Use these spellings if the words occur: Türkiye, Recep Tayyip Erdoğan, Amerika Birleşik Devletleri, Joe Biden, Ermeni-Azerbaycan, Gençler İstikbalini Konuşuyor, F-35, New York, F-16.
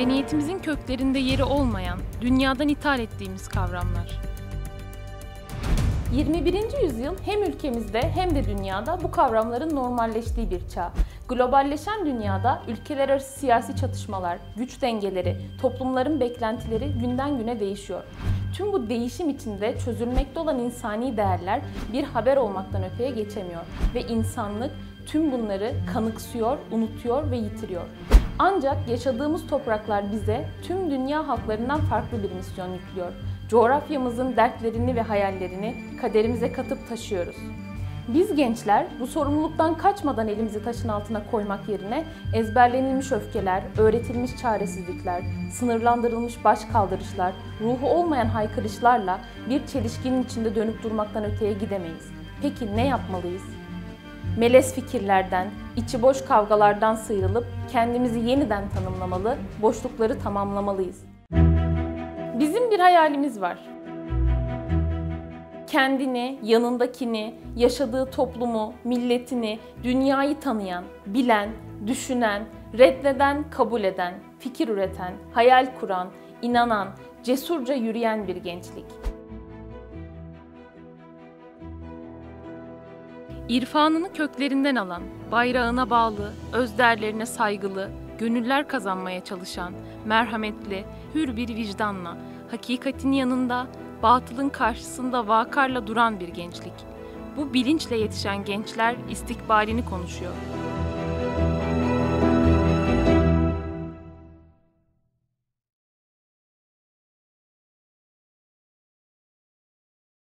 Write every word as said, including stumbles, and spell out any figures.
medeniyetimizin köklerinde yeri olmayan, dünyadan ithal ettiğimiz kavramlar. yirmi birinci yüzyıl hem ülkemizde hem de dünyada bu kavramların normalleştiği bir çağ. Globalleşen dünyada ülkeler arası siyasi çatışmalar, güç dengeleri, toplumların beklentileri günden güne değişiyor. Tüm bu değişim içinde çözülmekte olan insani değerler bir haber olmaktan öteye geçemiyor ve insanlık tüm bunları kanıksıyor, unutuyor ve yitiriyor. Ancak yaşadığımız topraklar bize tüm dünya halklarından farklı bir misyon yüklüyor. Coğrafyamızın dertlerini ve hayallerini kaderimize katıp taşıyoruz. Biz gençler bu sorumluluktan kaçmadan elimizi taşın altına koymak yerine ezberlenilmiş öfkeler, öğretilmiş çaresizlikler, sınırlandırılmış başkaldırışlar, ruhu olmayan haykırışlarla bir çelişkinin içinde dönüp durmaktan öteye gidemeyiz. Peki ne yapmalıyız? Melez fikirlerden, içi boş kavgalardan sıyrılıp kendimizi yeniden tanımlamalı, boşlukları tamamlamalıyız. Bizim bir hayalimiz var. Kendini, yanındakini, yaşadığı toplumu, milletini, dünyayı tanıyan, bilen, düşünen, reddeden, kabul eden, fikir üreten, hayal kuran, inanan, cesurca yürüyen bir gençlik. İrfanını köklerinden alan, bayrağına bağlı, öz değerlerine saygılı, gönüller kazanmaya çalışan, merhametli, hür bir vicdanla, hakikatin yanında, batılın karşısında vakarla duran bir gençlik. Bu bilinçle yetişen gençler istikbalini konuşuyor.